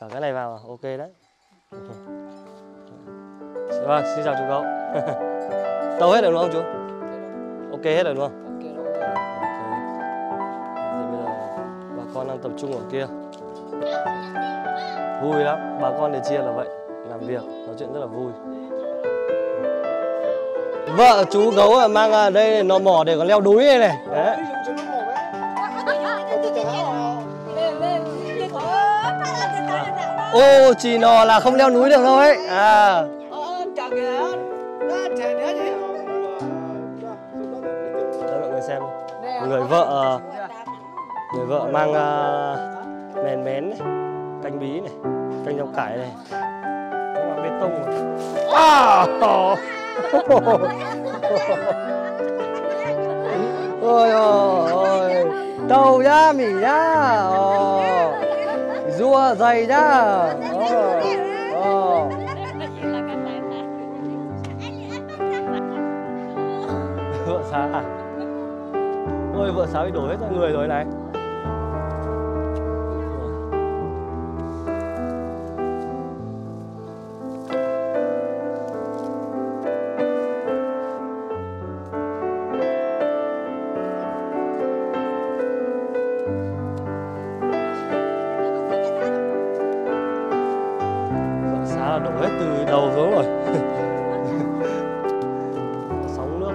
cả cái này vào, ok đấy. Okay. Vâng, xin chào chú cậu. Tàu hết được đúng không chú? Ok hết rồi đúng không? Con đang tập trung ở kia. Vui lắm, bà con Đề Chia là vậy, làm việc, nói chuyện rất là vui. Vợ chú gấu mang đây nó mỏ để còn leo núi đây này. Đấy. Ô, chỉ nò là không leo núi được đâu ấy. À. Đó, mọi người xem, người vợ mang mèn mén này, canh bí này, canh rau cải này, nó bằng bê tông rồi. À, ôi ôi, đầu nhá, mỉ nhá, rua dày nhá. Vợ sá à? Ôi vợ sá bị đổ hết ra người rồi này. Đổ hết từ đầu xuống rồi. Sóng nước.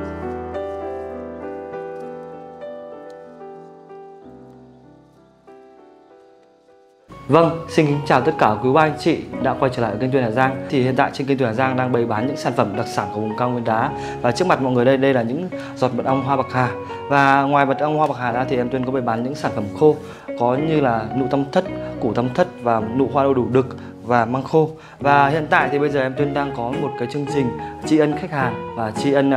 Vâng, xin kính chào tất cả quý ba anh chị đã quay trở lại kênh Tuyên Hà Giang. Thì hiện tại trên kênh Tuyên Hà Giang đang bày bán những sản phẩm đặc sản của vùng cao nguyên đá. Và trước mặt mọi người đây là những giọt mật ong hoa bạc hà. Và ngoài mật ong hoa bạc hà ra thì em Tuyên có bày bán những sản phẩm khô, có như là nụ tam thất, củ tam thất và nụ hoa đu đủ đực và măng khô. Và hiện tại thì bây giờ em Tuyên đang có một cái chương trình tri ân khách hàng và tri ân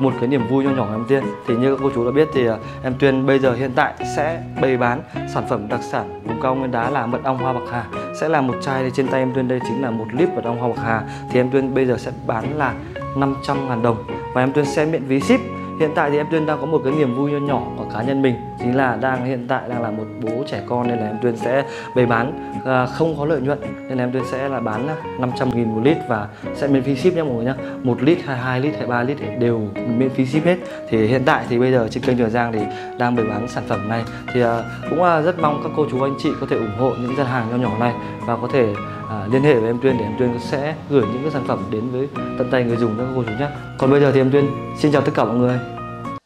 một cái niềm vui nho nhỏ của em Tuyên. Thì như các cô chú đã biết thì em Tuyên bây giờ hiện tại sẽ bày bán sản phẩm đặc sản vùng cao nguyên đá là mật ong hoa bạc hà. Sẽ là một chai trên tay em Tuyên đây chính là 1 lít mật ong hoa bạc hà. Thì em Tuyên bây giờ sẽ bán là 500.000 đồng và em Tuyên sẽ miễn phí ship. Hiện tại thì em Tuyên đang có một cái niềm vui nho nhỏ của cá nhân mình, chính là hiện tại đang là một bố trẻ con, nên là em Tuyên sẽ bày bán không có lợi nhuận, nên là em Tuyên sẽ là bán 500.000 một lít và sẽ miễn phí ship nhé mọi người nhé. 1 lít hay 2 lít hay 3 lít đều miễn phí ship hết. Thì hiện tại thì bây giờ trên kênh Tuyên Hà Giang thì đang bày bán sản phẩm này, thì cũng rất mong các cô chú anh chị có thể ủng hộ những gian hàng nho nhỏ này và có thể liên hệ với em Tuyên để em Tuyên sẽ gửi những cái sản phẩm đến với tận tay người dùng các cô chú nhé. Còn bây giờ thì em Tuyên xin chào tất cả mọi người.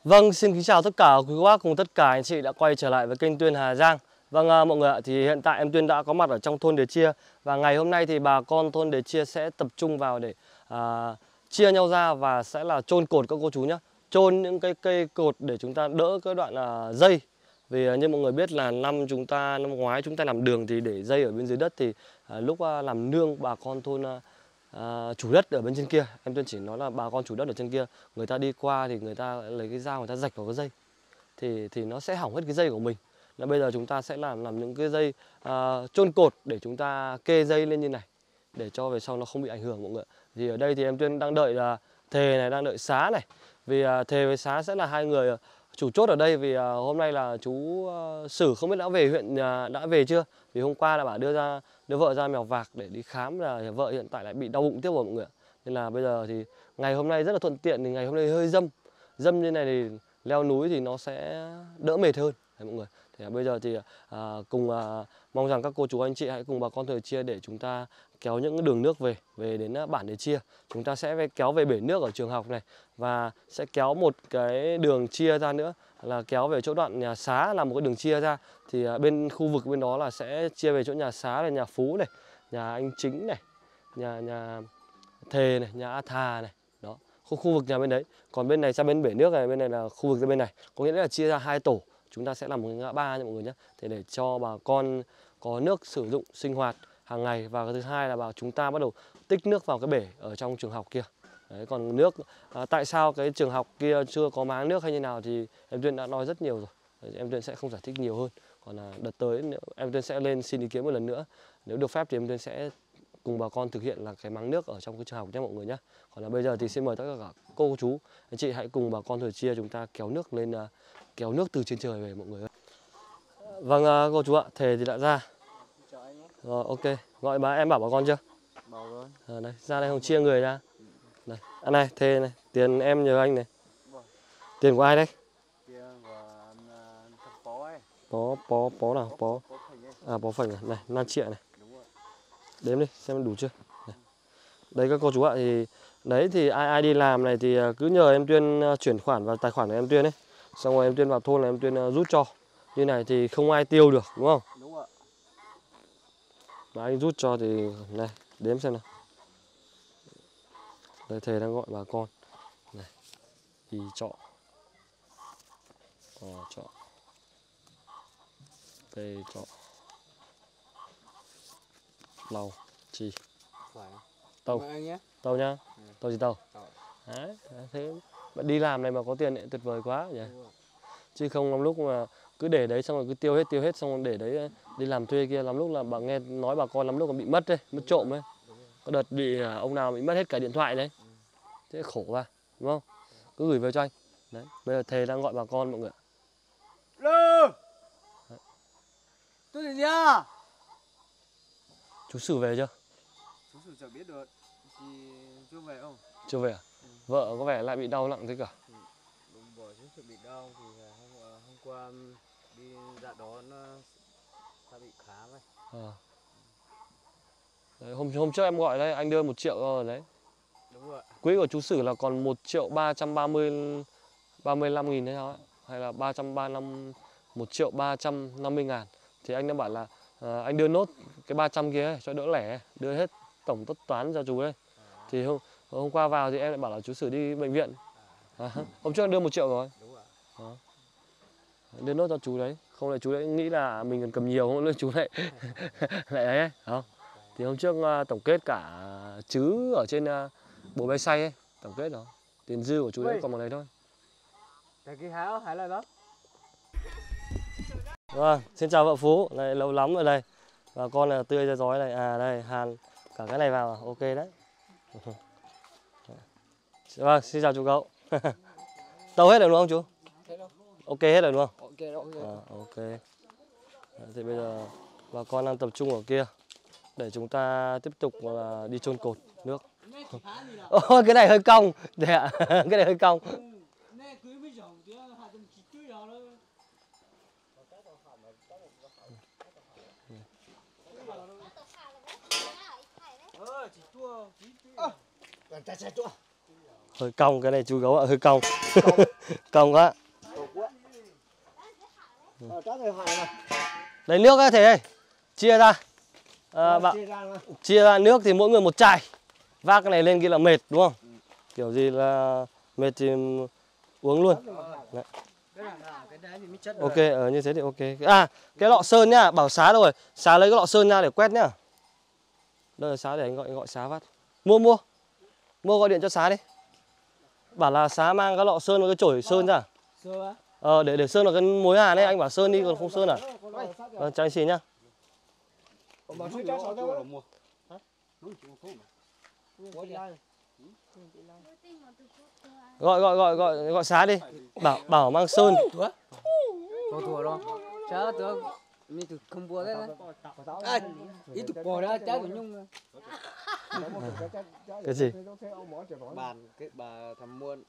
Vâng, xin kính chào tất cả quý bác cùng tất cả anh chị đã quay trở lại với kênh Tuyên Hà Giang. Vâng mọi người ạ, thì hiện tại em Tuyên đã có mặt ở trong thôn Đề Chia. Và ngày hôm nay thì bà con thôn Đề Chia sẽ tập trung vào để chia nhau ra và sẽ là chôn cột các cô chú nhé. Chôn những cái cây cột để chúng ta đỡ cái đoạn dây. Vì như mọi người biết là năm ngoái chúng ta làm đường thì để dây ở bên dưới đất, thì lúc làm nương bà con thôn chủ đất ở bên trên kia, em Tuyên chỉ nói là bà con chủ đất ở trên kia, người ta đi qua thì người ta lấy cái dao người ta rạch vào cái dây thì nó sẽ hỏng hết cái dây của mình. Nên bây giờ chúng ta sẽ làm những cái dây chôn cột để chúng ta kê dây lên như này để cho về sau nó không bị ảnh hưởng mọi người. Thì ở đây thì em Tuyên đang đợi thề này, đang đợi xá này, vì thề với xá sẽ là hai người chủ chốt ở đây. Vì hôm nay là chú Sử không biết đã về huyện, đã về chưa, vì hôm qua là bà đưa vợ ra Mèo Vạc để đi khám, là vợ hiện tại lại bị đau bụng tiếp rồi mọi người. Nên là bây giờ thì ngày hôm nay rất là thuận tiện, thì ngày hôm nay hơi dâm như này thì leo núi thì nó sẽ đỡ mệt hơn. Đấy, mọi người. Thì bây giờ thì mong rằng các cô chú anh chị hãy cùng bà con Đề Chia để chúng ta kéo những đường nước về đến bản Đề Chia. Chúng ta sẽ kéo về bể nước ở trường học này, và sẽ kéo một cái đường chia ra nữa là kéo về chỗ đoạn nhà xá, là một cái đường chia ra. Thì bên khu vực bên đó là sẽ chia về chỗ nhà xá này, nhà Phú này, nhà Anh Chính này, nhà Thề này, nhà A Thà này. Đó, khu vực nhà bên đấy. Còn bên này sang bên bể nước này, bên này là khu vực bên này. Có nghĩa là chia ra 2 tổ. Chúng ta sẽ làm một ngã ba nha mọi người nhé, để cho bà con có nước sử dụng sinh hoạt hàng ngày. Và cái thứ hai là chúng ta bắt đầu tích nước vào cái bể ở trong trường học kia. Đấy, còn nước, tại sao cái trường học kia chưa có máng nước hay như nào thì em Tuyên đã nói rất nhiều rồi. Đấy, em Tuyên sẽ không giải thích nhiều hơn. Còn là đợt tới em Tuyên sẽ lên xin ý kiến một lần nữa. Nếu được phép thì em Tuyên sẽ cùng bà con thực hiện là cái máng nước ở trong cái trường học nhé mọi người nhé. Còn là bây giờ thì xin mời tất cả cô chú, anh chị hãy cùng bà con Đề Chia chúng ta kéo nước lên, kéo nước từ trên trời về mọi người. Vâng cô chú ạ, thề thì đã ra. Rồi ok, gọi bà em bảo bà con chưa? Bảo rồi. À, đây, ra đây không chia người ra. Đây, ăn này, thề này, tiền em nhờ anh này. Tiền của ai đấy? Tiền của thằng Pó ấy. Pó nào? Pó. À, Pó Phảnh này, này 5 triệu này. Đúng rồi. Đếm đi, xem đủ chưa. Này. Đấy các cô chú ạ, thì đấy thì ai đi làm này thì cứ nhờ em Tuyên chuyển khoản vào tài khoản của em Tuyên ấy. Xong rồi em Tuyên vào thôn là em Tuyên rút cho. Như này thì không ai tiêu được, đúng không? Đúng ạ. Mà anh rút cho thì này, đếm xem nào. Đây thầy đang gọi bà con. Này. Thì trọ. Trọ. Tê trọ. Lầu chi. Tàu. Tàu nhá. Ừ. Tàu gì tàu? Đấy, thế bạn đi làm này mà có tiền lại tuyệt vời quá nhỉ. Chứ không lắm lúc mà cứ để đấy xong rồi cứ tiêu hết xong rồi để đấy đi làm thuê kia, lắm lúc là bà nghe nói bà con lắm lúc còn bị mất đấy, mất trộm đấy. Có đợt bị ông nào bị mất hết cả điện thoại đấy. Thế khổ quá, đúng không? Cứ gửi về cho anh. Đấy, bây giờ thầy đang gọi bà con mọi người. Lô. Tôi gì nhá? Chú Sử về chưa? Chú Sử chẳng biết được. Thì chưa về không? Chưa về à? Ừ. Vợ có vẻ lại bị đau nặng thế cả. Ừ. Đúng rồi, chú bị đau thì hôm qua đi dạ đón ta bị khám ấy. À. Đấy, hôm trước em gọi đây, anh đưa 1 triệu rồi đấy. Đúng rồi. Quỹ của chú Sử là còn 1.335.000 hay sao ạ? Hay là 1.350.000. Thì anh đã bảo là anh đưa nốt cái 300 kia ấy, cho đỡ lẻ, đưa hết tổng tất toán cho chú đây. À. Thì hôm qua vào thì em lại bảo là chú Sử đi bệnh viện. À. À, hôm trước anh đưa 1 triệu rồi. Đúng rồi. À. Đưa nốt cho chú đấy, không lại chú lại nghĩ là mình cần cầm nhiều, không lại chú lại lại đấy ấy. Không. Thì hôm trước tổng kết cả chứ ở trên bộ bay say ấy, tổng kết đó. Tiền dư của chú đấy còn một đấy thôi. Vâng, xin chào vợ Phú, này, lâu lắm rồi đây. Và con là tươi ra giói này, à đây, hàn cả cái này vào, ok đấy. Vâng, xin chào chú cậu. Tàu hết rồi đúng không chú? Ok hết rồi đúng không? À, ok. Thì bây giờ bà con đang tập trung ở kia để chúng ta tiếp tục là đi chôn cột nước. Ôi, cái này hơi cong, cái này hơi cong. Hơi cong cái này chú gấu ạ, hơi cong. Cong quá. Lấy nước ấy thế này, chia ra. À, bạn chia ra nước thì mỗi người một chai. Vác cái này lên kia là mệt đúng không? Kiểu gì là mệt thì uống luôn. Đấy. Ok, như thế thì ok. À, cái lọ sơn nhá, bảo Xá rồi. Xá lấy cái lọ sơn ra để quét nhá. Đây là Xá, để anh gọi Xá phát. Mua gọi điện cho Xá đi. Bảo là Xá mang cái lọ sơn và cái chổi sơn ra. Để sơn vào cái mối hàn ấy, anh bảo sơn đi còn không sơn à? Chào anh chị nhá. Gọi Xá đi. Bảo mang sơn. Cái gì? Bà thầm muôn.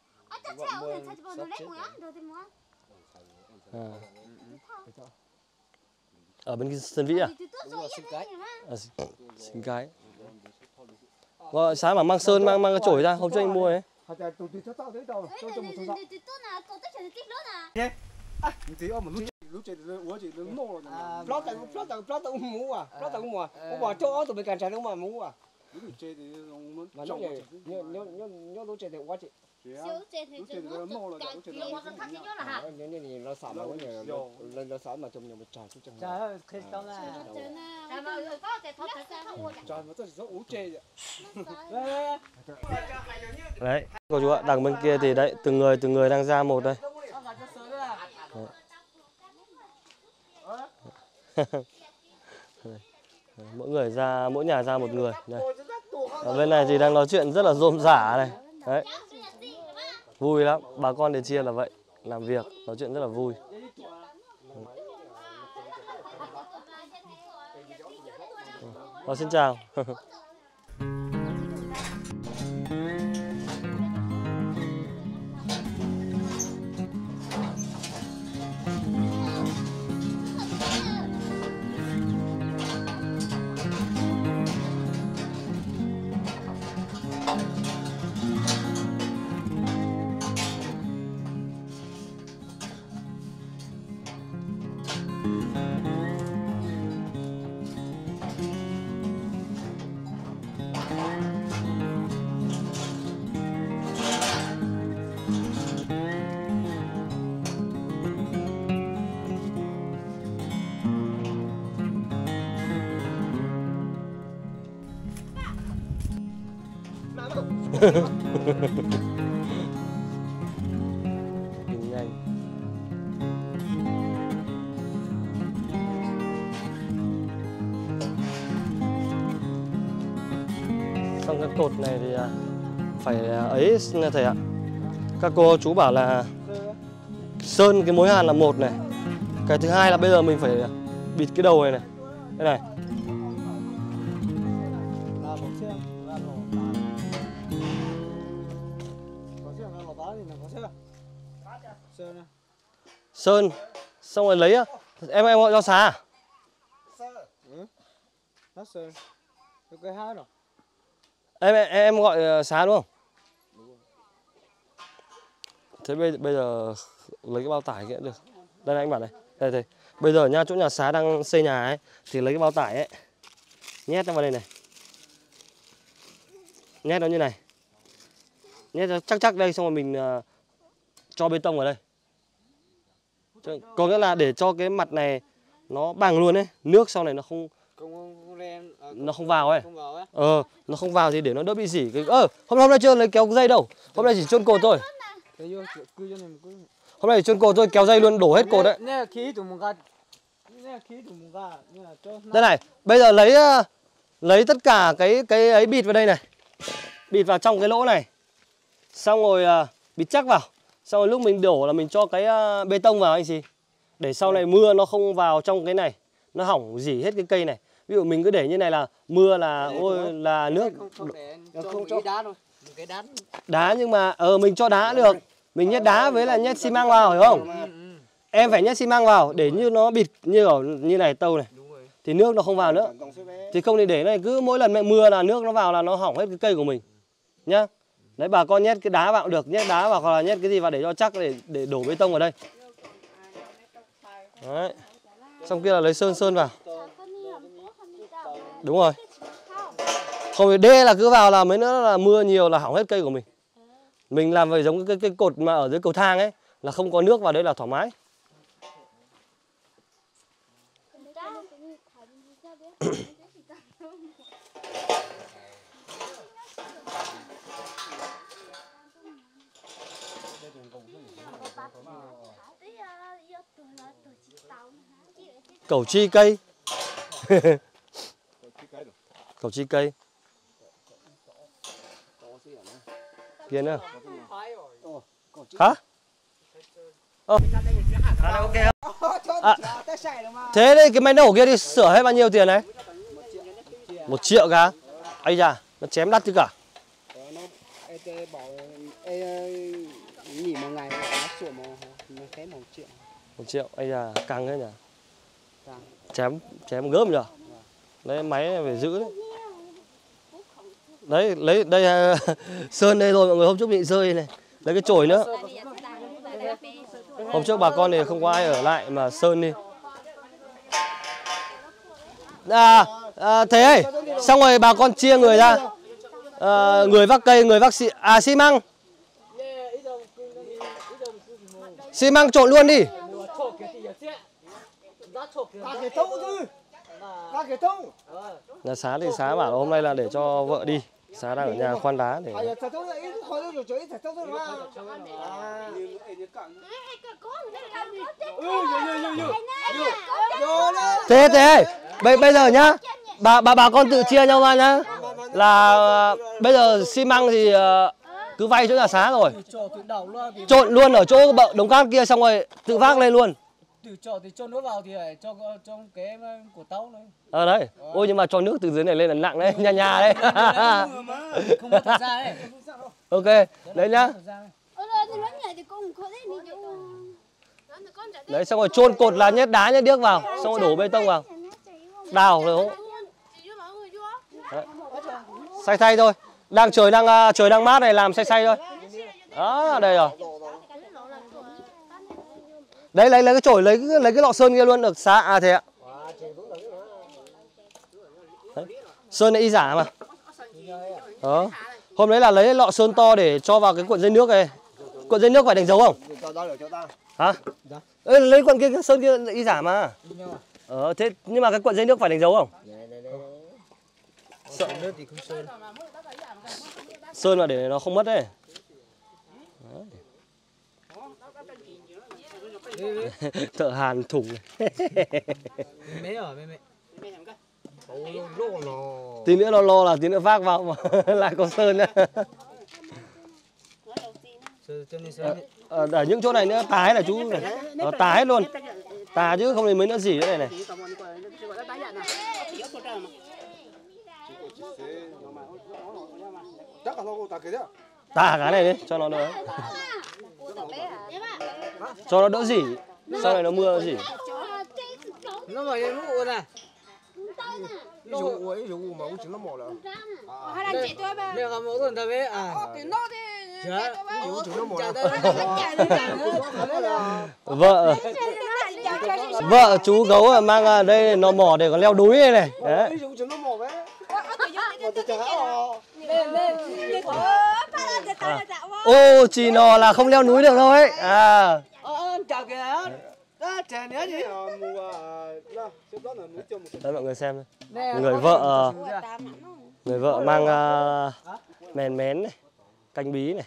Ở bên Sơn Vĩ à? À, Sinh Cái. Gọi Xá mà mang sơn, mang cái chổi ra, hôm trước anh mua ấy. Đấy, cô chú ạ, đằng bên kia thì đấy, từng người đang ra một đây. Mỗi người ra, mỗi nhà ra một người. Đây. Ở bên này thì đang nói chuyện rất là rôm rả này. Đấy. Vui lắm, bà con Đề Chia là vậy, làm việc, nói chuyện rất là vui. Xin chào. Xong cái cột này thì phải ấy thầy ạ. Các cô chú bảo là sơn cái mối hàn là một này, cái thứ hai là bây giờ mình phải bịt cái đầu này này, đây này. Sơn xong rồi lấy em gọi rau xá à? Em gọi xá đúng không? Thế bây giờ lấy cái bao tải kia được. Đây này anh bảo này, đây thầy. Bây giờ nha, chỗ nhà xá đang xây nhà ấy thì lấy cái bao tải ấy nhét nó vào đây này. Nhét nó như này. Nhét nó chắc đây xong rồi mình cho bê tông vào đây. Có nghĩa là để cho cái mặt này nó bằng luôn ấy, nước sau này nó không vào ấy. Nó không vào thì để nó đỡ bị rỉ. Hôm nay chưa lấy kéo dây đâu. Hôm nay chỉ chôn cột thôi. Hôm nay chỉ chôn cột thôi, kéo dây luôn, đổ hết cột đấy. Đây này, bây giờ lấy tất cả cái ấy bịt vào đây này. Bịt vào trong cái lỗ này. Xong rồi bịt chắc vào. Sau lúc mình đổ là mình cho cái bê tông vào anh chị. Để sau này mưa nó không vào trong cái này, nó hỏng rỉ hết cái cây này. Ví dụ mình cứ để như này là mưa là nước không cho đá thôi. Đá nhưng mà mình cho đá được. Mình nhét đá với là nhét xi măng vào hiểu không? Em phải nhét xi măng vào để như nó bịt như này tâu này. Thì nước nó không vào nữa. Thì không thì để này cứ mỗi lần mưa là nước nó vào là nó hỏng hết cái cây của mình. Nhá. Đấy bà con nhét cái đá vào cũng được, nhét đá vào hoặc là nhét cái gì vào để cho chắc để đổ bê tông vào đây. Đấy. Xong kia là lấy sơn vào. Đúng rồi. Không thì đê là cứ vào là mấy nữa là mưa nhiều là hỏng hết cây của mình. Mình làm về giống cái cột mà ở dưới cầu thang ấy là không có nước vào đây là thoải mái. Cầu chi cây. Cầu chi cây kia nữa hả? Ok thế đây cái máy nổ kia đi sửa hết bao nhiêu tiền đấy? 1 triệu cả ấy già, nó chém đắt chứ cả. Nghỉ một ngày nó sửa mà thấy 1 triệu. 1 triệu ấy già, căng thế nhỉ. Chém gớm nhở. Đấy máy này phải giữ đấy. Đấy lấy đây sơn đây rồi mọi người, hôm trước bị rơi này. Lấy cái chổi nữa. Hôm trước bà con này không có ai ở lại mà sơn đi. Thế ấy, xong rồi bà con chia người ra. Người vác cây, người vác xi măng. Xi măng trộn luôn đi. Nhà xá thì xá bảo hôm nay là để cho vợ đi. Xá đang ở nhà khoan đá để. Thế bây giờ nhá, bà con tự chia nhau ra nhá. Là bây giờ xi măng thì cứ vay chỗ nhà xá rồi. Trộn luôn ở chỗ đống cát kia xong rồi tự vác lên luôn. từ cho thì cho nước vào thì phải cho trong cái của táo đấy. Ờ đấy. Ôi nhưng mà cho nước từ dưới này lên là nặng đấy, nhà nhà đấy. Không có ra đấy. Ok, đấy nhá. Đấy xong rồi chôn cột là nhét đá nhét điếc vào, xong rồi đổ bê tông vào. Đào rồi. Xay xay thôi. Đang trời đang mát này làm xay xay thôi. Đó, đây rồi. Đấy lấy cái chổi, lấy cái lọ sơn kia luôn được xá à thế ạ. Đấy. Sơn này y giả mà. Đó. Hôm đấy là lấy lọ sơn to để cho vào cái cuộn dây nước này. Cuộn dây nước phải đánh dấu không? Hả? Ê, lấy cuộn kia cái sơn kia y giả mà. Thế nhưng mà cái cuộn dây nước phải đánh dấu không? Sợ nước thì không sơn. Sơn là để nó không mất đấy. Đấy. Thợ hàn thủng. Tí nữa nó lo là tí nữa vác vào mà lại có sơn nữa. Ở những chỗ này nữa tái là chú này. Nó tái luôn. Tà chứ không thì mấy nữa gì nữa này này. Tà cái này đi cho nó đỡ. Cho nó đỡ dỉ, sau này nó mưa dỉ. Nó vào đây lũ này. Vợ chú gấu mang đây nó mỏ để còn leo núi này này. Đấy. Ô chị nò là không leo núi được đâu ấy. À. Đấy mọi người xem đây. Người vợ mang mèn mén này, canh bí này,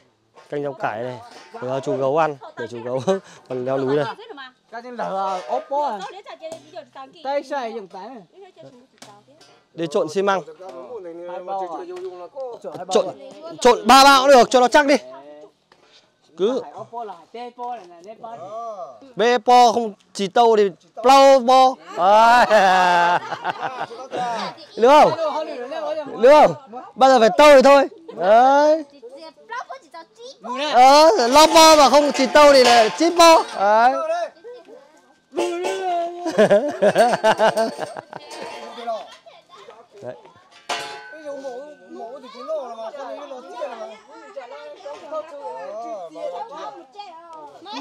canh rau cải này cho chú gấu ăn để chú gấu còn leo núi đây. Để trộn xi măng. Trộn 3 bao cũng được cho nó chắc đi. Cứ bê po không chỉ tâu thì plau po. Được không? Được không? Bao giờ phải tâu thì thôi. Đấy. Lo po mà không chỉ tâu thì là chip po. Đấy. Đấy. Bạn ăn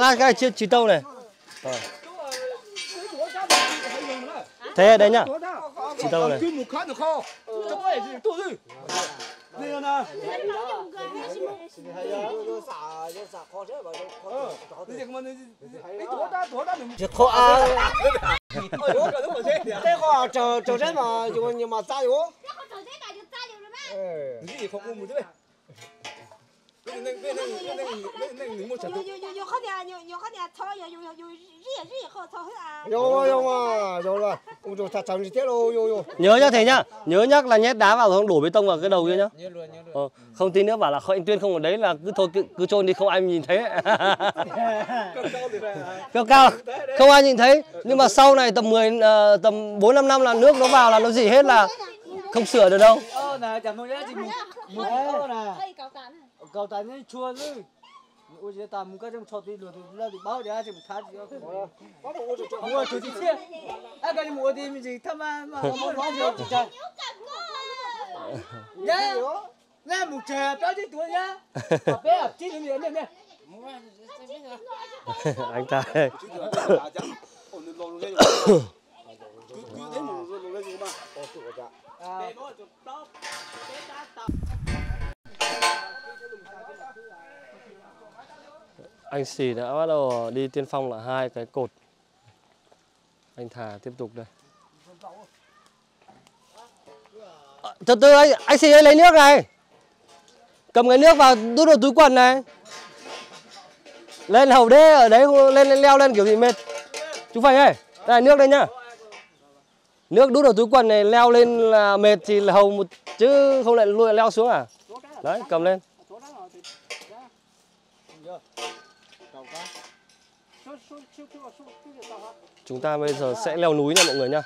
cái này chỉ tâu này. Thế đấy nhá. Chỉ tâu này. Nhớ nhá thế nhá, nhớ nhắc là nhét đá vào rồi không đổ bê tông vào cái đầu kia nhá. Không tin nữa bảo là anh Tuyên không ở đấy là cứ thôi cứ chôn đi không ai nhìn thấy. Cao cao không ai nhìn thấy nhưng mà sau này tầm 4-5 năm là nước nó vào là nó dỉ hết là không sửa được đâu. Anh ta Anh Sỉ đã bắt đầu đi tiên phong là hai cái cột. Anh Thà tiếp tục đây. Từ từ anh Sỉ ơi, lấy nước này. Cầm cái nước vào đút vào túi quần này. Lên hầu đê ở đấy, lên leo lên kiểu gì mệt. Chú Phành ơi, đây nước đây nhá. Nước đút vào túi quần này, leo lên là mệt thì là hầu một chứ không lại luôn leo xuống à. Đấy, cầm lên. Chúng ta bây giờ sẽ leo núi nha mọi người nha.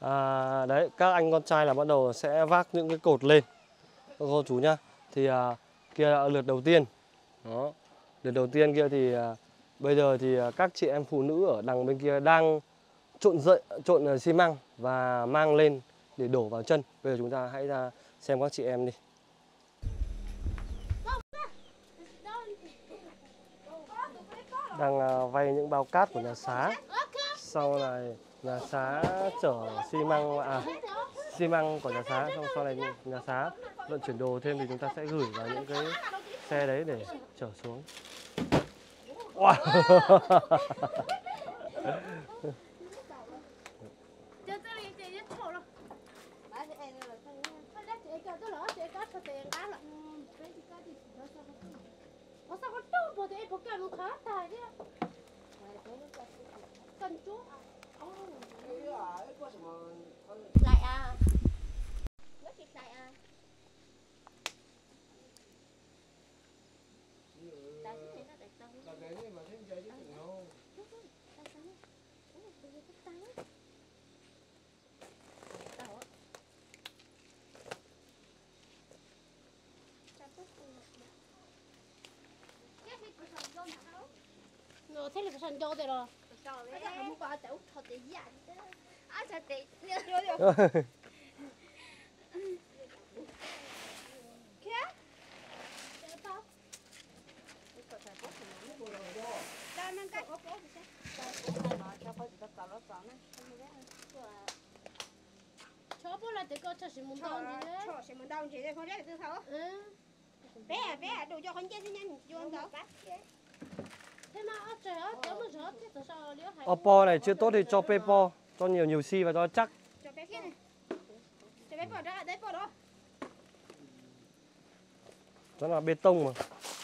À, đấy, các anh con trai là bắt đầu sẽ vác những cái cột lên cô chú nhá. Thì kia là lượt đầu tiên. Đó. Lượt đầu tiên kia thì bây giờ thì các chị em phụ nữ ở đằng bên kia đang trộn xi măng và mang lên để đổ vào chân. Bây giờ chúng ta hãy ra xem các chị em đi. Đang vay những bao cát của nhà xá. Sau này nhà xá chở xi măng, xi măng của nhà xá, xong sau này nhà xá vận chuyển đồ thêm thì chúng ta sẽ gửi vào những cái xe đấy để chở xuống. Wow. Oppo này chưa tốt thì cho Pepo, cho nhiều xi và cho chắc. Đó là bê tông mà.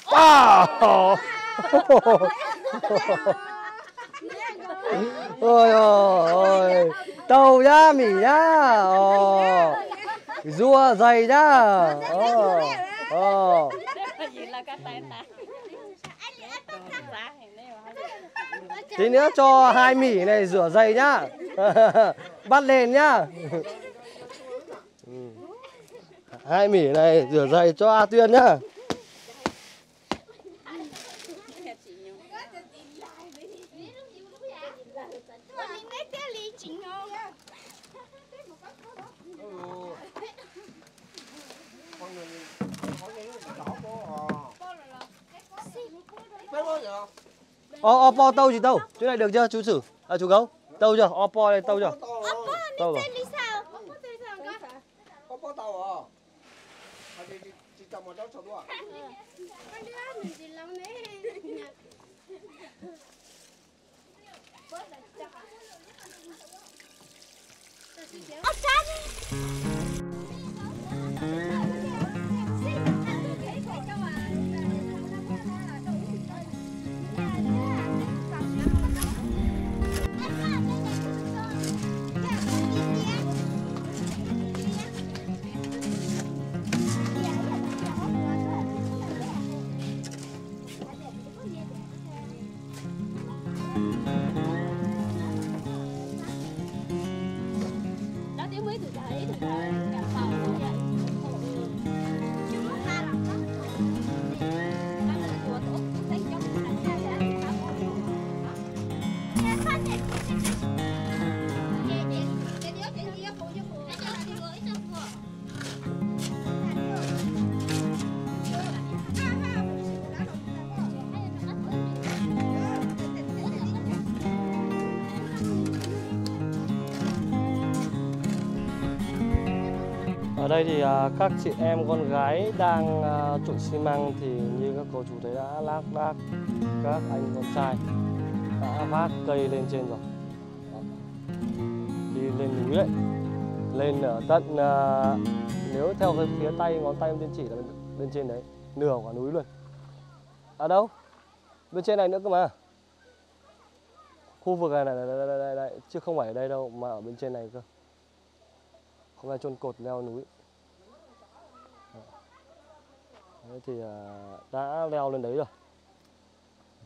Wow. Ôi ôi, tàu nhá, mỉ nhá, rua dày nhá. Tí nữa cho hai mỉ này rửa giày nhá. Bắt lên nhá. Hai mỉ này rửa giày cho A Tuyên nhá. Oppo tâu gì tâu? Chỗ này được chưa chú Sử? À chú Gấu. Tâu chưa? Oppo này tâu chưa? Tâu rồi. Bye. đây thì các chị em con gái đang trộn xi măng thì như các cô chú thấy đã lác đác các anh con trai đã vác cây lên trên rồi. Đó. Đi lên núi đấy, lên ở tận nếu theo cái phía tay ngón tay em tiên chỉ là bên trên đấy nửa quả núi luôn. À đâu? Bên trên này nữa cơ mà. Khu vực này này chứ không phải ở đây đâu mà ở bên trên này cơ. Hôm nay chôn cột leo núi. Đấy thì đã leo lên đấy rồi.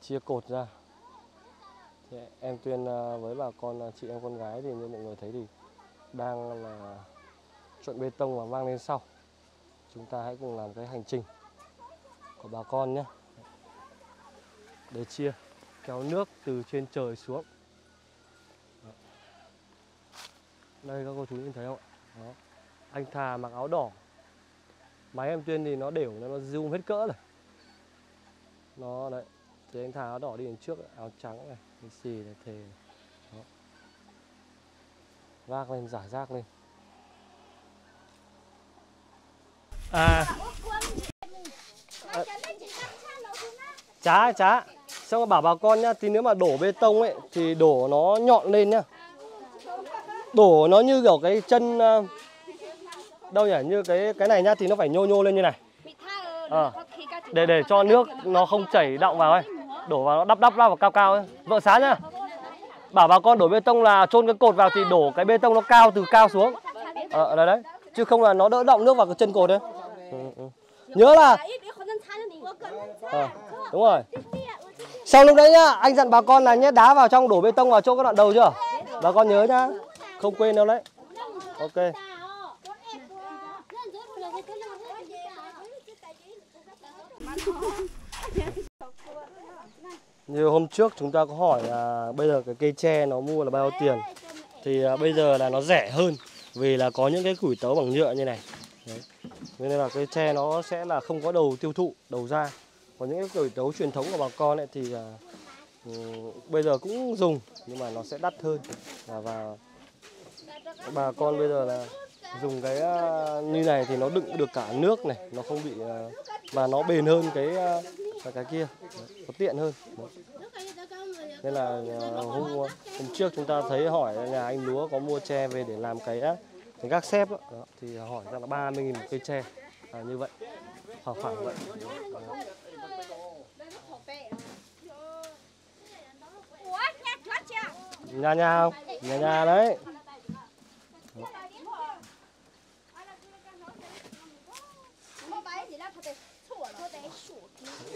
Chia cột ra. Thì em Tuyên với bà con chị em con gái thì như mọi người thấy thì đang là trộn bê tông và mang lên sau. Chúng ta hãy cùng làm cái hành trình của bà con nhé. Đề Chia kéo nước từ trên trời xuống. Đây các cô chú nhìn thấy không ạ? Đó. Anh Thà mặc áo đỏ. Máy em Tuyên thì nó đểu, nó zoom hết cỡ này. Nó đấy. Thì anh Thà áo đỏ đi đến trước, áo trắng này, cái xì này, thề này. Đó. Vác lên, giải rác lên. Chá. Xong rồi bảo bà con nhá, tí nữa mà đổ bê tông ấy thì đổ nó nhọn lên nhá. Đổ nó như kiểu cái chân đâu nhỉ, như cái này nhá, thì nó phải nhô nhô lên như này. Để cho nước nó không chảy đọng vào ấy. Đổ vào nó đắp ra vào cao cao ấy. Vợ xá nhá. Bảo bà con đổ bê tông là chôn cái cột vào thì đổ cái bê tông nó cao từ cao xuống. Đấy. Chứ không là nó đỡ đọng nước vào cái chân cột đấy. Nhớ là đúng rồi. Sau lúc đấy nhá, anh dặn bà con là nhét đá vào trong, đổ bê tông vào chỗ cái đoạn đầu chưa? Bà con nhớ nhá. Không quên đâu đấy. Ok. Như hôm trước chúng ta có hỏi là bây giờ cái cây tre nó mua là bao nhiêu tiền. Thì bây giờ là nó rẻ hơn. Vì là có những cái củi tấu bằng nhựa như này. Đấy. Nên là cây tre nó sẽ là không có đầu tiêu thụ, đầu ra. Còn những cái củi tấu truyền thống của bà con ấy thì bây giờ cũng dùng. Nhưng mà nó sẽ đắt hơn. Và bà con bây giờ là dùng cái như này thì nó đựng được cả nước này, nó không bị và nó bền hơn cái kia, nó tiện hơn. Nên là hôm trước chúng ta thấy hỏi nhà anh Lúa có mua tre về để làm cái gác xếp đó. Đó, thì hỏi ra là 30.000 một cây tre như vậy, khoảng vậy. Đó. Nhà không? Nhà đấy.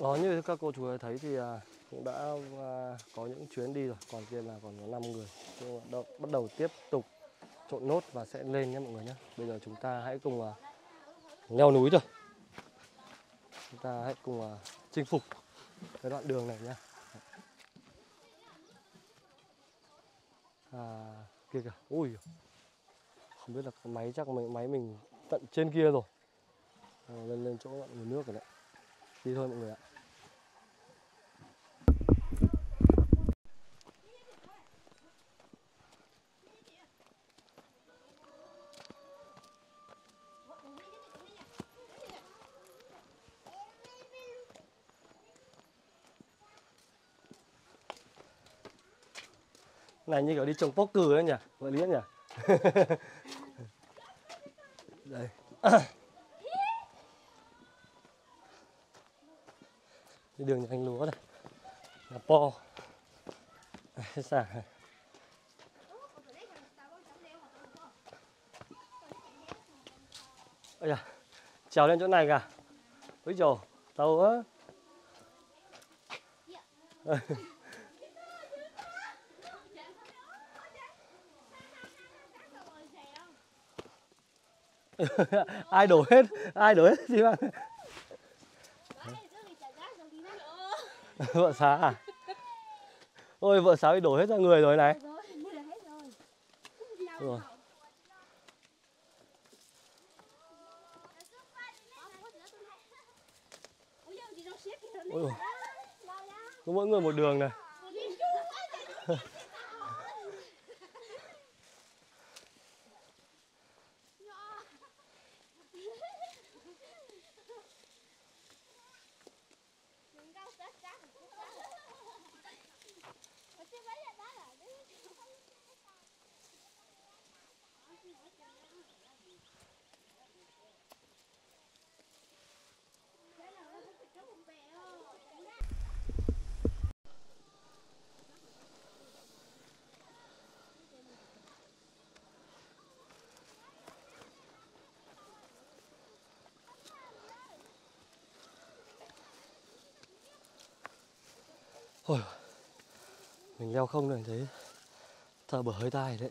Đó, như các cô chú thấy thì cũng đã có những chuyến đi rồi, còn kia là còn có 5 người. Bắt đầu tiếp tục trộn nốt và sẽ lên nhé mọi người nhé. Bây giờ chúng ta hãy cùng leo núi rồi. Chúng ta hãy cùng chinh phục cái đoạn đường này nhé. Kia kìa, ui, không biết là cái máy, chắc máy mình tận trên kia rồi. Lên chỗ nguồn nước rồi đấy. Đi thôi mọi người ạ. Này như kiểu đi trồng poker đấy nhỉ, vợ lý nhỉ. Đây. Đường nhà anh Lúa này là po xả Ây da, trèo lên chỗ này cả. Úi dồi, tàu quá. Ai đổ hết gì bạn? Vợ sá à? Ôi vợ sá bị đổ hết ra người rồi này. Rồi. Ôi, có mỗi người một đường này. Ôi, mình leo không này thấy thở bở hơi tai đấy.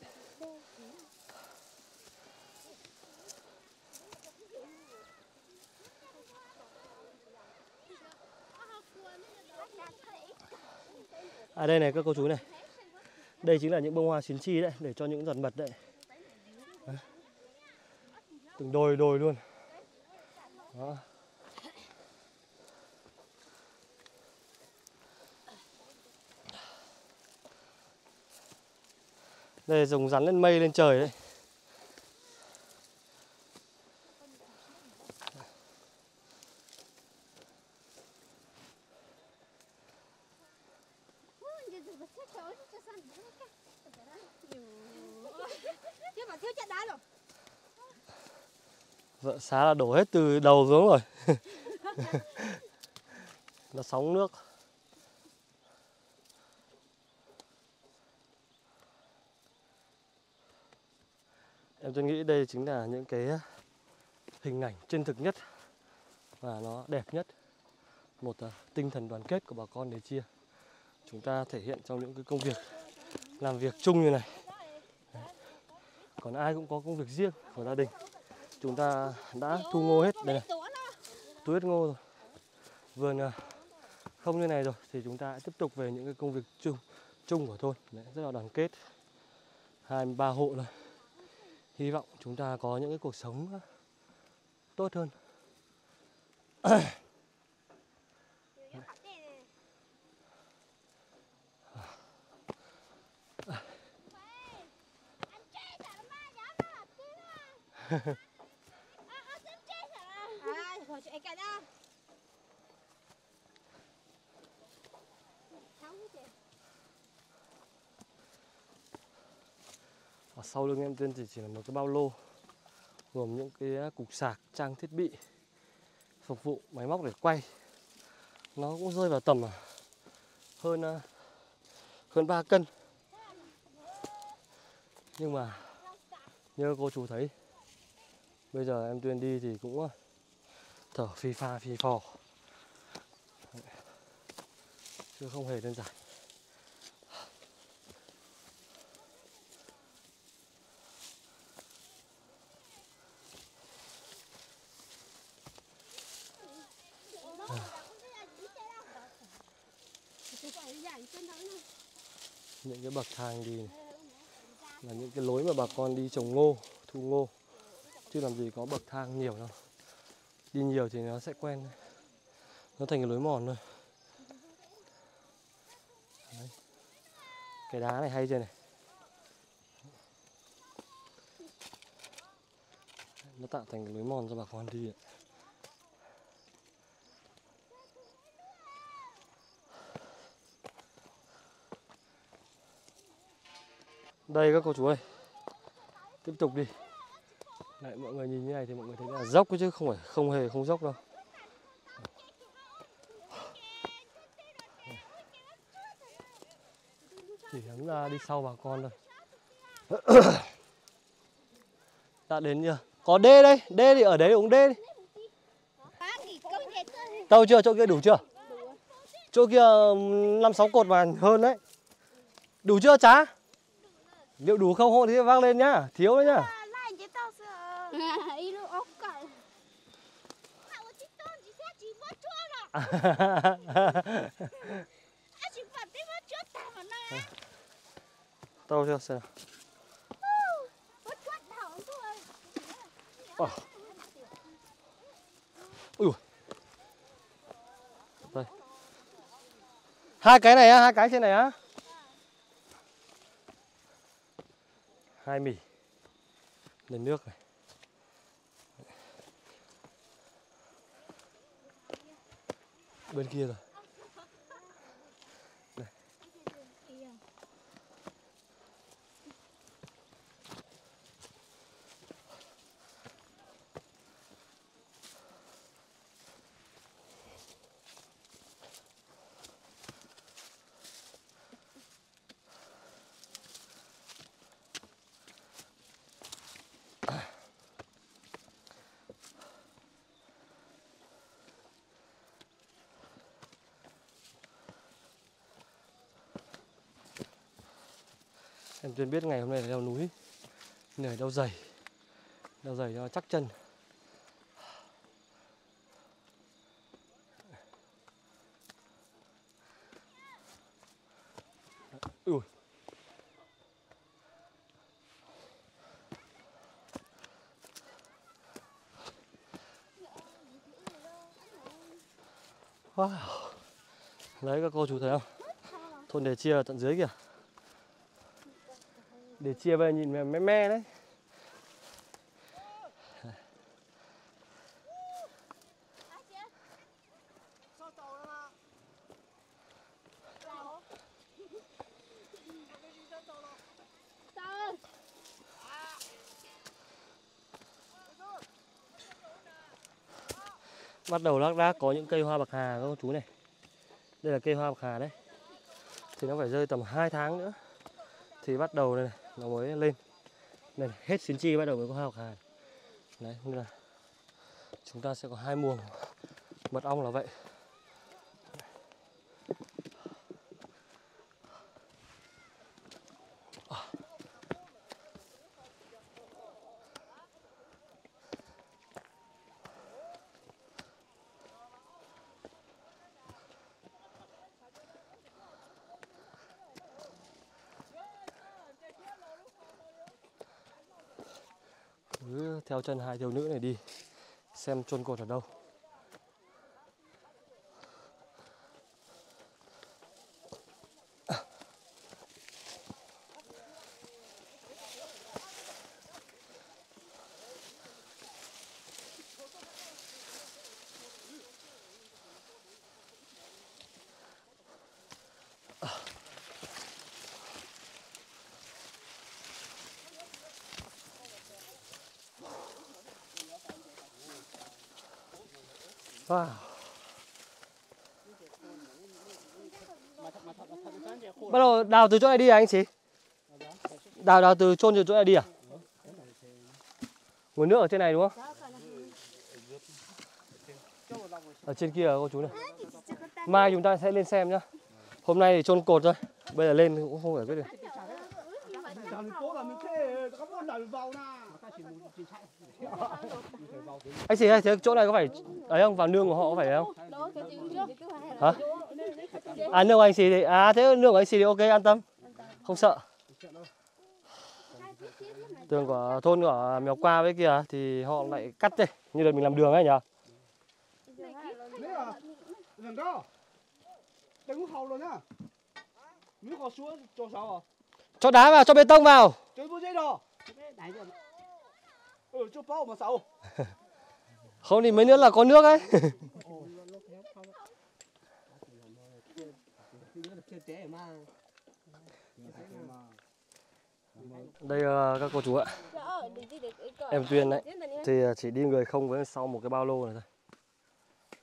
À đây này các cô chú này, đây chính là những bông hoa xuyến chi đấy, để cho những giọt mật đấy. Đó. Từng đồi luôn. Đó. Đây rồng rắn lên mây lên trời đấy. Vợ xá là đổ hết từ đầu xuống rồi. Nó sóng nước. Em tôi nghĩ đây chính là những cái hình ảnh chân thực nhất và nó đẹp nhất một tinh thần đoàn kết của bà con Đề Chia. Chúng ta thể hiện trong những cái công việc làm việc chung như này. Đấy. Còn ai cũng có công việc riêng của gia đình. Chúng ta đã thu ngô hết đây này, thu hết ngô rồi, vườn không như này rồi thì chúng ta tiếp tục về những cái công việc chung của thôn. Đấy, rất là đoàn kết, 23 hộ rồi. Hy vọng chúng ta có những cái cuộc sống tốt hơn. Ở sau lưng em Tuyên chỉ là một cái bao lô gồm những cái cục sạc, trang thiết bị phục vụ máy móc để quay. Nó cũng rơi vào tầm hơn 3 cân. Nhưng mà như cô chú thấy, bây giờ em Tuyên đi thì cũng thở phì phò, chứ không hề đơn giản. Những cái bậc thang đi là những cái lối mà bà con đi trồng ngô, thu ngô, chứ làm gì có bậc thang nhiều đâu. Đi nhiều thì nó sẽ quen, nó thành cái lối mòn thôi. Đấy. Cái đá này hay chưa này, nó tạo thành cái lối mòn cho bà con đi ấy. Đây các cô chú ơi, tiếp tục đi. Lại mọi người nhìn như này thì mọi người thấy là dốc chứ không phải không hề không dốc đâu. Chỉ hướng ra đi sau bà con thôi. Đã đến chưa? Có D đây, D thì ở đấy uống D đi. Đâu chưa, chỗ kia đủ chưa? Chỗ kia 5-6 cột mà hơn đấy. Đủ chưa Trá? Liệu đủ không hộ thì vang lên nhá, thiếu đấy nhá. Tao chưa xem. Ôi. Ui. Đây. Hai cái này á, hai cái trên này á. Hai mì. Lên nước này. Bên kia rồi. Đây. Em Tuyên biết ngày hôm nay là leo núi, người đeo giày cho chắc chân. Ui. Wow. Đấy các cô chú thấy không? Thôn Đề Chia tận dưới kìa. Để chia về nhìn mèo me me đấy. Bắt đầu lác đác có những cây hoa bạc hà các chú này. Đây là cây hoa bạc hà đấy. Thì nó phải rơi tầm 2 tháng nữa thì bắt đầu này, nó mới lên này, hết xín chi bắt đầu mới có hoa bạc hà. Đấy, như là chúng ta sẽ có 2 muồng mật ong là vậy. Cứ theo chân hai thiếu nữ này đi xem chôn cột ở đâu. Wow. Bắt đầu đào từ chỗ này đi à anh chị? Đào từ chôn từ chỗ này đi à? Nguồn nước ở trên này đúng không? Ở trên kia cô chú này. Mai chúng ta sẽ lên xem nhá. Hôm nay thì chôn cột thôi. Bây giờ lên cũng không phải biết được. Anh chị ơi, thế chỗ này có phải ấy không, vào nương của họ có phải không? Hả? À nương của anh chị thì à, thế nương của anh chị thì ok, an tâm, không sợ. Tường của thôn của Mèo Qua với kia thì họ lại cắt đây, như đợt mình làm đường ấy nhỉ? Cho đá vào, cho bê tông vào. Không thì mấy nữa là có nước ấy. Đây là các cô chú ạ. Em Tuyên đấy thì chỉ đi người không với sau một cái ba lô này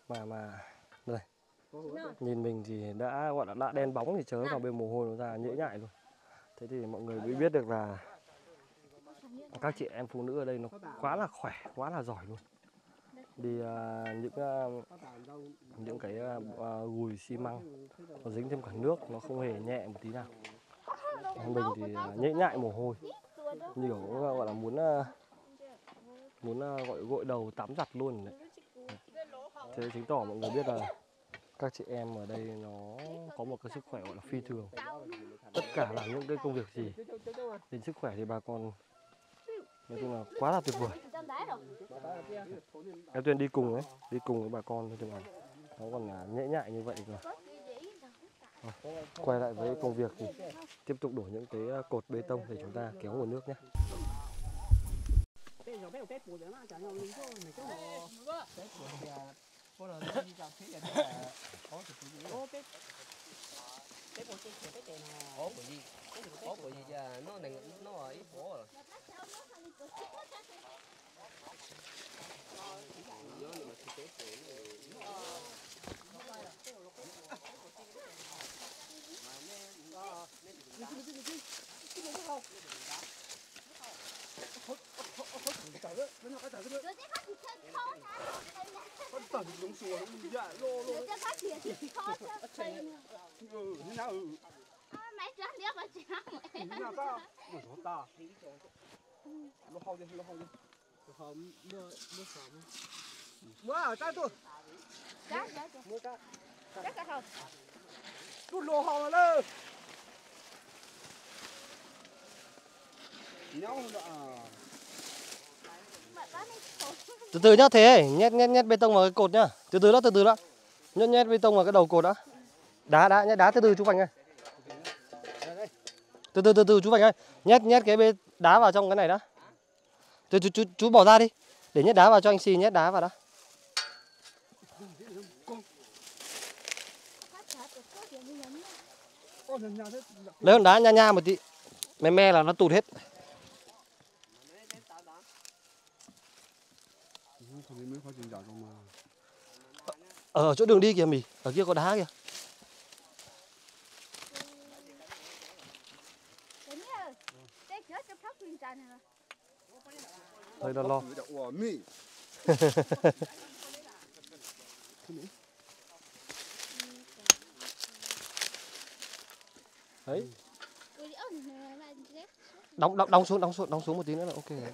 thôi. Mà đây. Nhìn mình thì đã gọi là đã đen bóng thì chớ vào bên mồ hôi nó ra nhễ nhại luôn. Thế thì mọi người mới biết được là các chị em phụ nữ ở đây nó quá là khỏe, quá là giỏi luôn. Đi những cái gùi xi măng nó dính thêm cả nước, nó không hề nhẹ một tí nào. Mình thì nhễ nhại mồ hôi, nhiều gọi là muốn gọi gội đầu tắm giặt luôn đấy. Thế chứng tỏ mọi người biết là các chị em ở đây nó có một cái sức khỏe gọi là phi thường. Tất cả là những cái công việc gì đến sức khỏe thì bà con nói chung là quá là tuyệt vời. Em Tuyên đi cùng ấy, đi cùng với bà con nói chung là nó còn nhễ nhại như vậy rồi. Quay lại với công việc thì tiếp tục đổ những cái cột bê tông để chúng ta kéo nguồn nước nhé. Từ từ nhá, thế nhét bê tông vào cái cột nhá. Từ từ đó. Nhét bê tông vào cái đầu cột đã. Đá từ từ chú Vành ơi. Từ từ chú Vành ơi. Nhét cái bê đá vào trong cái này đã. Từ chú bỏ ra đi. Để nhét đá vào cho anh Xì, nhét đá vào đã. Lấy con đá nha một tí. Me là nó tụt hết. Ở chỗ đường đi kìa mì, ở kia có đá kìa. Đây là lo. Đấy. Đóng xuống một tí nữa là ok đấy.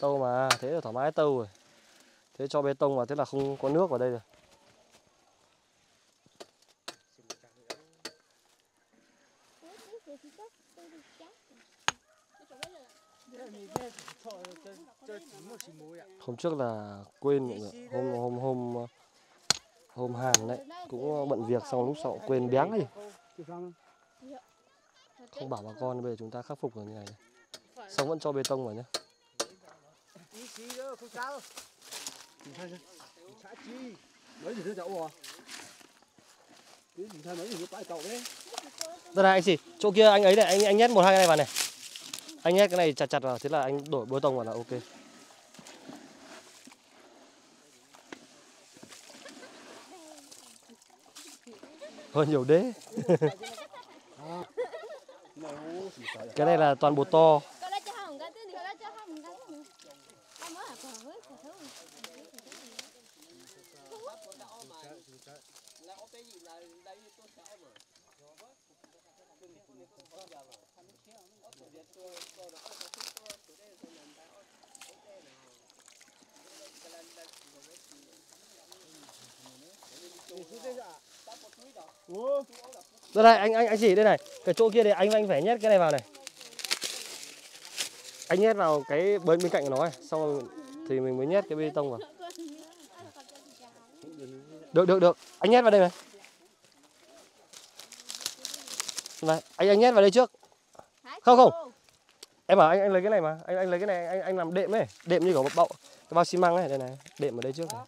Tâu mà, thế là thoải mái tâu rồi. Thế cho bê tông vào, thế là không có nước vào đây rồi. Hôm trước là quên mọi người, hôm hàng đấy, cũng bận việc xong lúc sau quên béng đi. Không bảo bà con, bây giờ chúng ta khắc phục rồi như này. Xong vẫn cho bê tông vào nhé. Đây này anh Xì, chỗ kia anh ấy này, anh nhét 1-2 cái này vào này. Anh nhét cái này chặt vào, thế là anh đổi bê tông vào là ok. Hơi nhiều đế. Cái này là toàn bột to. Đây này, anh Xì đây này, cái chỗ kia thì anh phải nhét cái này vào này. Anh nhét vào cái bên cạnh của nó này, xong rồi thì mình mới nhét cái bê tông vào. Được, anh nhét vào đây này. Này, anh nhét vào đây trước. Không. Em bảo anh lấy cái này mà, anh lấy cái này, anh làm đệm này, đệm như của một bậu. Cái bao xi măng này, đây này, đệm ở đây trước này.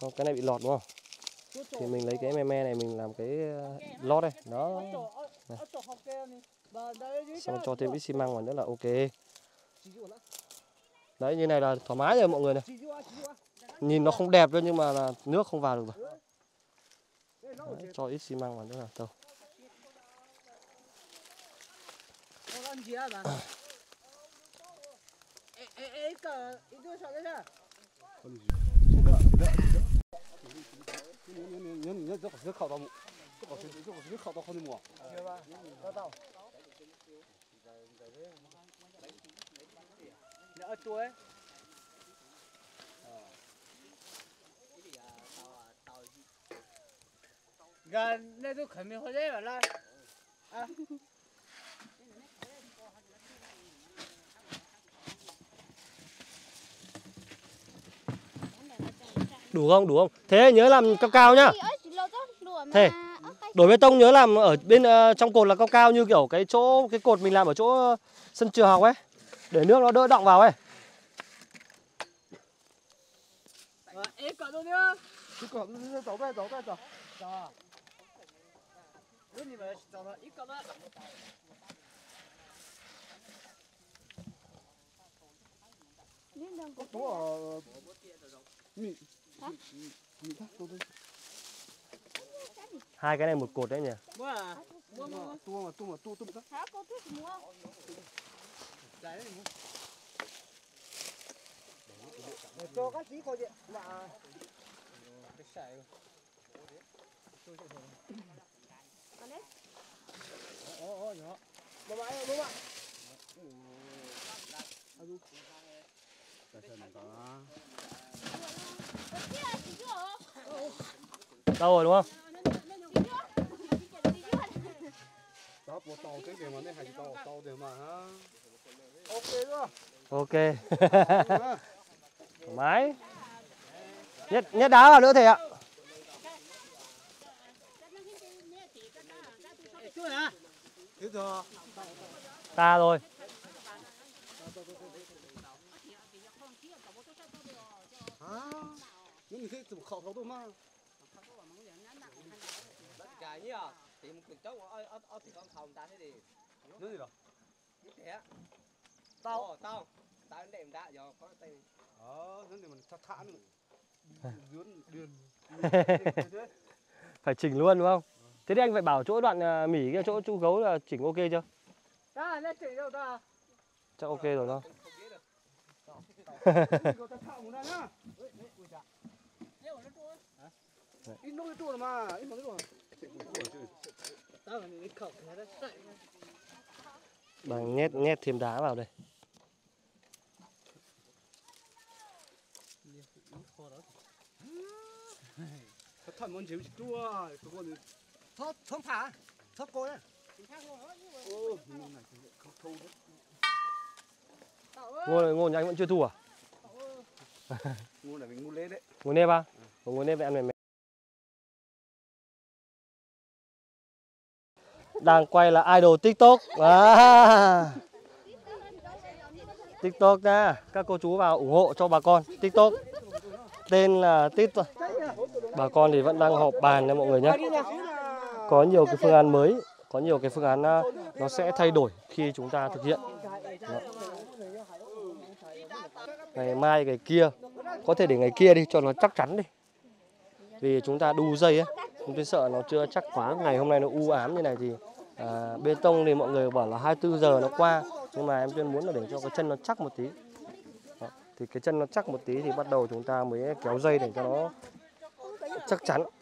Không, cái này bị lọt đúng không? Thì mình lấy cái me này mình làm cái lót đây, đó. Này. Xong cho thêm ít xi măng vào nữa là ok. Đấy, như này là thoải mái rồi mọi người này. Nhìn nó không đẹp đâu nhưng mà là nước không vào được rồi. Đấy, cho ít xi măng vào nữa là tàu. Gần đây tôi khẩn mình hồi đấy bảo là đủ không, đủ không? Thế nhớ làm cao cao nhá. Thế đổ bê tông nhớ làm ở bên trong cột là cao cao, như kiểu cái chỗ cái cột mình làm ở chỗ sân trường học ấy, để nước nó đỡ đọng vào ấy. Hai cái này một cột đấy nhỉ? Đâu rồi đúng không? Ok. Thoải mái. Nhét đá vào nữa thầy ạ. Ta rồi. Phải chỉnh luôn đúng không? Thế thì anh phải bảo chỗ đoạn mỉ kia, chỗ chú gấu là chỉnh ok chưa? Chắc ok rồi đó. Bằng nhét thêm đá vào đây. Ngô nhà anh vẫn chưa thu à? Ngô này mình ngô lê đấy. Ngô nếp à? Ngô nếp ăn mềm. Đang quay là idol TikTok. TikTok nha. Các cô chú vào ủng hộ cho bà con TikTok. Tên là TikTok. Bà con thì vẫn đang họp bàn nha mọi người nhé. Có nhiều cái phương án mới, có nhiều cái phương án nó sẽ thay đổi khi chúng ta thực hiện. Đó. Ngày mai ngày kia, có thể để ngày kia đi cho nó chắc chắn đi. Vì chúng ta đu dây ấy, chúng tôi sợ nó chưa chắc quá. Ngày hôm nay nó u ám như này thì bê tông thì mọi người bảo là 24 giờ nó qua. Nhưng mà em Tuyên muốn là để cho cái chân nó chắc một tí. Đó. Thì cái chân nó chắc một tí thì bắt đầu chúng ta mới kéo dây để cho nó chắc chắn.